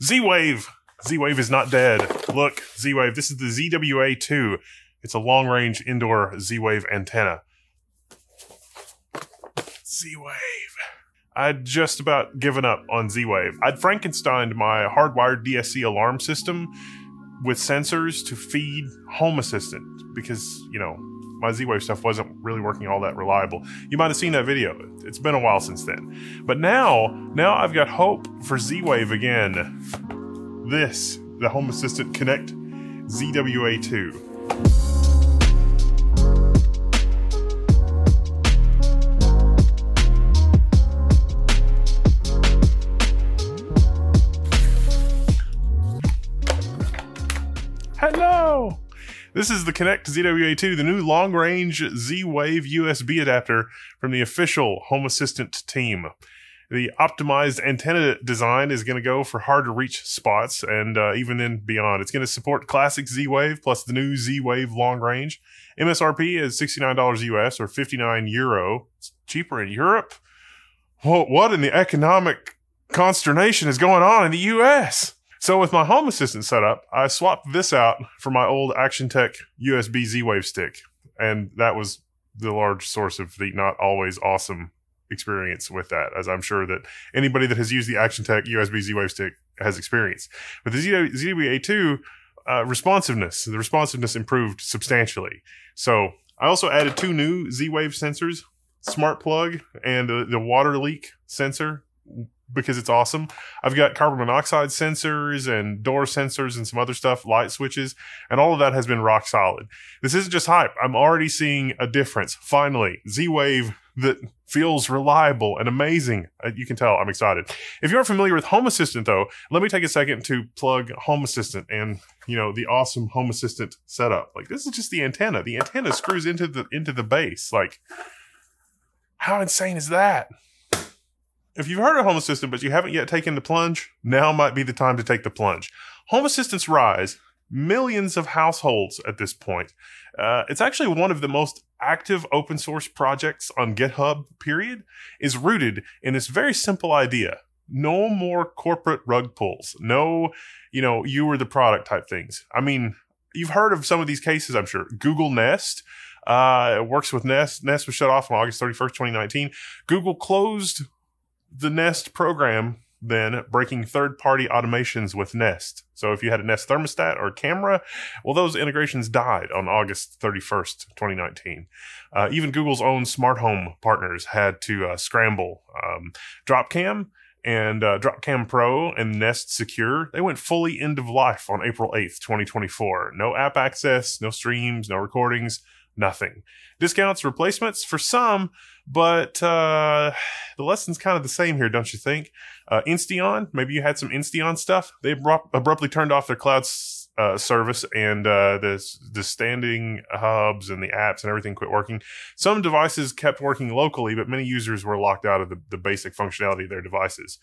Z-Wave. Z-Wave is not dead. Look, Z-Wave, this is the ZWA-2. It's a long-range indoor Z-Wave antenna. Z-Wave. I'd just about given up on Z-Wave. I'd Frankensteined my hardwired DSC alarm system with sensors to feed Home Assistant because, you know, my Z-Wave stuff wasn't really working all that reliable. You might have seen that video. It's been a while since then. But now I've got hope for Z-Wave again. This, the Home Assistant Connect ZWA-2. Hello! This is the Connect ZWA-2, the new long-range Z-Wave USB adapter from the official Home Assistant team. The optimized antenna design is going to go for hard-to-reach spots and even then beyond. It's going to support classic Z-Wave plus the new Z-Wave long-range. MSRP is $69 US or 59 Euro. It's cheaper in Europe. What in the economic consternation is going on in the US? So with my Home Assistant setup, I swapped this out for my old ActionTech USB Z-Wave stick. And that was the large source of the not always awesome experience with that, as I'm sure that anybody that has used the ActionTech USB Z-Wave stick has experienced. But the ZWA-2 responsiveness, the responsiveness improved substantially. So I also added two new Z-Wave sensors, smart plug and the water leak sensor, because it's awesome. I've got carbon monoxide sensors and door sensors and some other stuff, light switches, and all of that has been rock solid. This isn't just hype. I'm already seeing a difference. Finally, Z-Wave that feels reliable and amazing. You can tell I'm excited. If you aren't familiar with Home Assistant though, let me take a second to plug Home Assistant and, you know, the awesome Home Assistant setup. Like, this is just the antenna. The antenna screws into the base. Like, how insane is that? If you've heard of Home Assistant, but you haven't yet taken the plunge, now might be the time to take the plunge. Home Assistant's rise, millions of households at this point. It's actually one of the most active open source projects on GitHub, period, is rooted in this very simple idea. No more corporate rug pulls. No, you know, you were the product type things. I mean, you've heard of some of these cases, I'm sure. Google Nest. It works with Nest. Nest was shut off on August 31st, 2019. Google closed the Nest program, then breaking third-party automations with Nest. So if you had a Nest thermostat or camera, well, those integrations died on August 31st, 2019. Even Google's own smart home partners had to scramble. Dropcam and Dropcam Pro and Nest Secure, they went fully end of life on April 8th, 2024. No app access, no streams, no recordings. Nothing. Discounts, replacements for some, but the lesson's kind of the same here, don't you think? Insteon, maybe you had some Insteon stuff. They abruptly turned off their cloud service, and the standing hubs and the apps and everything quit working. Some devices kept working locally, but many users were locked out of the basic functionality of their devices.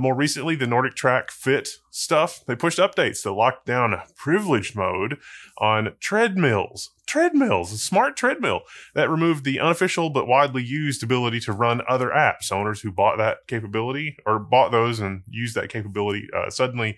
More recently, the Nordic Track Fit stuff, they pushed updates that locked down privileged mode on treadmills. A smart treadmill that removed the unofficial but widely used ability to run other apps. Owners who bought that capability or bought those and used that capability suddenly,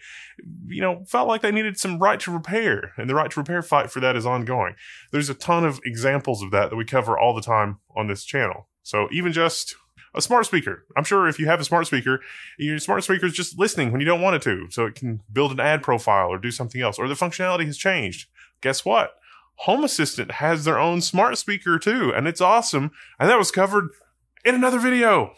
you know, felt like they needed some right to repair, and the right to repair fight for that is ongoing. There's a ton of examples of that that we cover all the time on this channel. So even just a smart speaker. I'm sure if you have a smart speaker, your smart speaker is just listening when you don't want it to, so it can build an ad profile or do something else, or the functionality has changed. Guess what? Home Assistant has their own smart speaker too, and it's awesome. And that was covered in another video.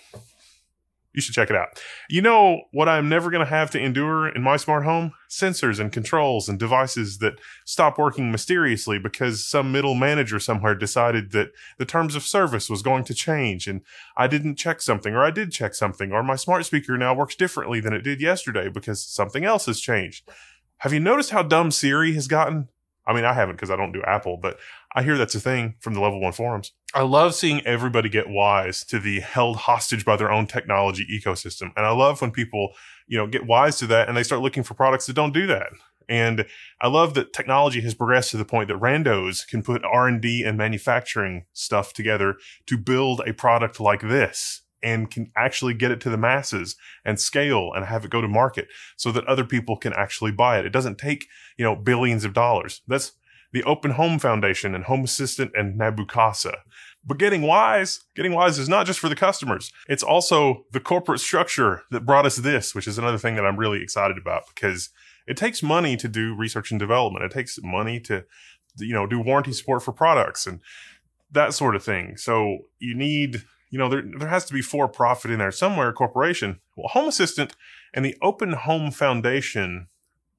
You should check it out. You know what I'm never going to have to endure in my smart home? Sensors and controls and devices that stop working mysteriously because some middle manager somewhere decided that the terms of service was going to change and I didn't check something, or I did check something, or my smart speaker now works differently than it did yesterday because something else has changed. Have you noticed how dumb Siri has gotten? I mean, I haven't because I don't do Apple, but I hear that's a thing from the Level 1 forums. I love seeing everybody get wise to the held hostage by their own technology ecosystem. And I love when people, you know, get wise to that and they start looking for products that don't do that. And I love that technology has progressed to the point that randos can put R&D and manufacturing stuff together to build a product like this. and can actually get it to the masses and scale and have it go to market so that other people can actually buy it. It doesn't take, you know, billions of dollars. That's the Open Home Foundation and Home Assistant and Nabu Casa. But getting wise is not just for the customers. It's also the corporate structure that brought us this, which is another thing that I'm really excited about, because it takes money to do research and development. It takes money to, you know, do warranty support for products and that sort of thing. So you need, you know, there has to be for-profit in there somewhere, a corporation. Well, Home Assistant and the Open Home Foundation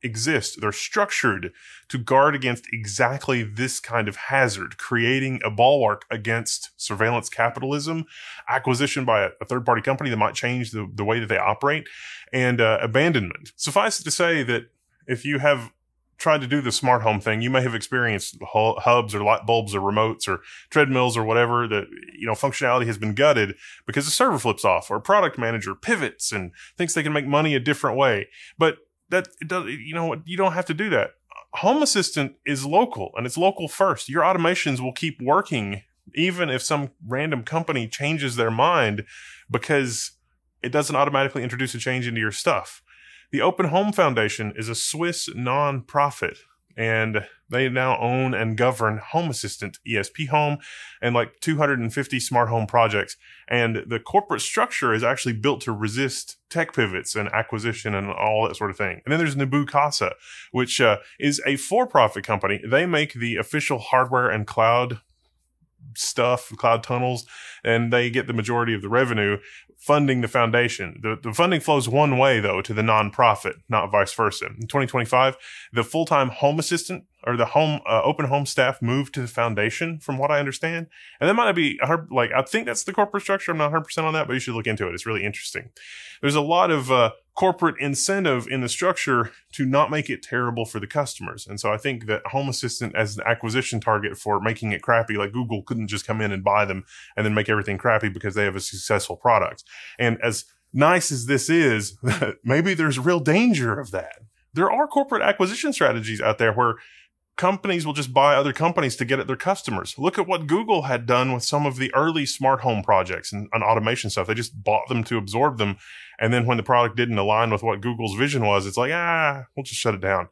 exist. They're structured to guard against exactly this kind of hazard, creating a bulwark against surveillance capitalism, acquisition by a third-party company that might change the way that they operate, and abandonment. Suffice it to say that if you have tried to do the smart home thing, you may have experienced hubs or light bulbs or remotes or treadmills or whatever that, you know, functionality has been gutted because the server flips off or a product manager pivots and thinks they can make money a different way. But that, you know, you don't have to do that. Home Assistant is local, and it's local first. Your automations will keep working even if some random company changes their mind, because it doesn't automatically introduce a change into your stuff. The Open Home Foundation is a Swiss nonprofit, and they now own and govern Home Assistant, ESP Home, and like 250 smart home projects. And the corporate structure is actually built to resist tech pivots and acquisition and all that sort of thing. And then there's Nabu Casa, which is a for-profit company. They make the official hardware and cloud stuff, cloud tunnels, and they get the majority of the revenue funding the foundation. The funding flows one way, though, to the nonprofit, not vice versa. In 2025, the full-time Home Assistant or the home Open Home staff moved to the foundation, from what I understand. And that might be, like, I think that's the corporate structure. I'm not 100% on that, but you should look into it. It's really interesting. There's a lot of corporate incentive in the structure to not make it terrible for the customers. And so I think that Home Assistant as an acquisition target for making it crappy, like Google couldn't just come in and buy them and then make everything crappy because they have a successful product. And as nice as this is, maybe there's real danger of that. There are corporate acquisition strategies out there where companies will just buy other companies to get at their customers. Look at what Google had done with some of the early smart home projects and automation stuff. They just bought them to absorb them. And then when the product didn't align with what Google's vision was, it's like, we'll just shut it down.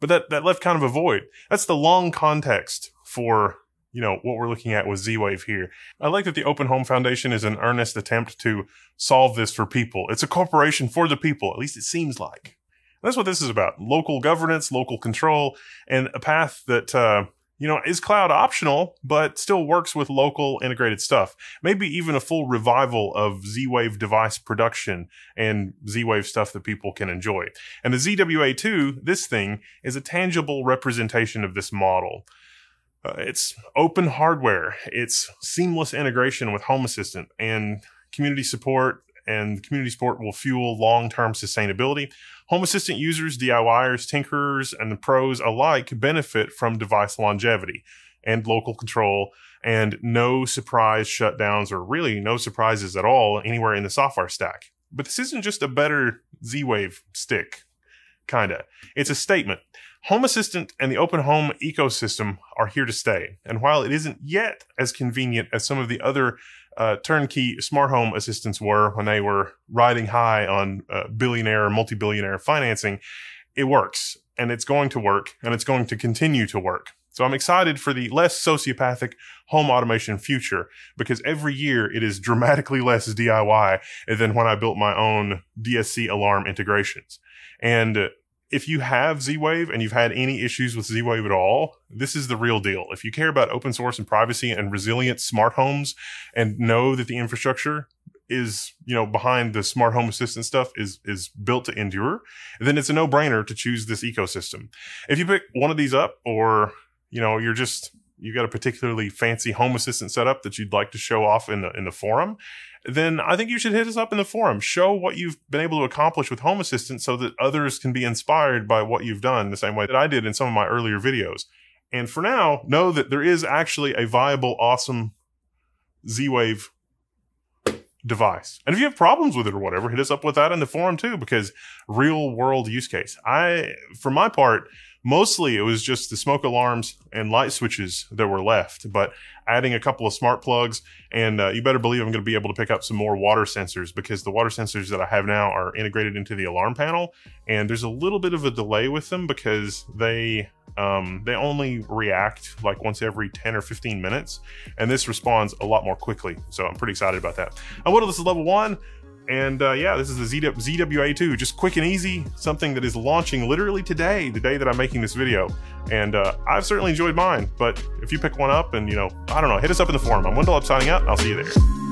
But that left kind of a void. That's the long context for, you know, what we're looking at with Z-Wave here. I like that the Open Home Foundation is an earnest attempt to solve this for people. It's a corporation for the people, at least it seems like. That's what this is about. Local governance, local control, and a path that, you know, is cloud optional, but still works with local integrated stuff. Maybe even a full revival of Z-Wave device production and Z-Wave stuff that people can enjoy. And the ZWA-2, this thing, is a tangible representation of this model. It's open hardware. It's seamless integration with Home Assistant and community support. And community support will fuel long-term sustainability. Home Assistant users, DIYers, tinkerers, and the pros alike benefit from device longevity and local control and no surprise shutdowns, or really no surprises at all anywhere in the software stack. But this isn't just a better Z-Wave stick, kinda. It's a statement. Home Assistant and the open home ecosystem are here to stay. And while it isn't yet as convenient as some of the other turnkey smart home assistants were when they were riding high on billionaire, multi-billionaire financing, it works, and it's going to work, and it's going to continue to work. So I'm excited for the less sociopathic home automation future, because every year it is dramatically less DIY than when I built my own DSC alarm integrations. And if you have Z-Wave and you've had any issues with Z-Wave at all, this is the real deal. If you care about open source and privacy and resilient smart homes and know that the infrastructure is, you know, behind the smart home assistant stuff is built to endure, then it's a no-brainer to choose this ecosystem. If you pick one of these up, or, you know, you've got a particularly fancy home assistant setup that you'd like to show off in the forum, then I think you should hit us up in the forum. Show what you've been able to accomplish with Home Assistant so that others can be inspired by what you've done the same way that I did in some of my earlier videos. And for now, know that there is actually a viable, awesome Z-Wave device. And if you have problems with it or whatever, hit us up with that in the forum too, because real world use case. For my part, Mostly it was just the smoke alarms and light switches that were left, but adding a couple of smart plugs, and you better believe I'm going to be able to pick up some more water sensors, because the water sensors that I have now are integrated into the alarm panel, and there's a little bit of a delay with them because they only react like once every 10 or 15 minutes, and this responds a lot more quickly. So I'm pretty excited about that. This is level one. And yeah, this is the ZWA-2, just quick and easy, something that is launching literally today, the day that I'm making this video. And I've certainly enjoyed mine, but if you pick one up and, you know, I don't know, hit us up in the forum. I'm Wendell, I'm signing out, and I'll see you there.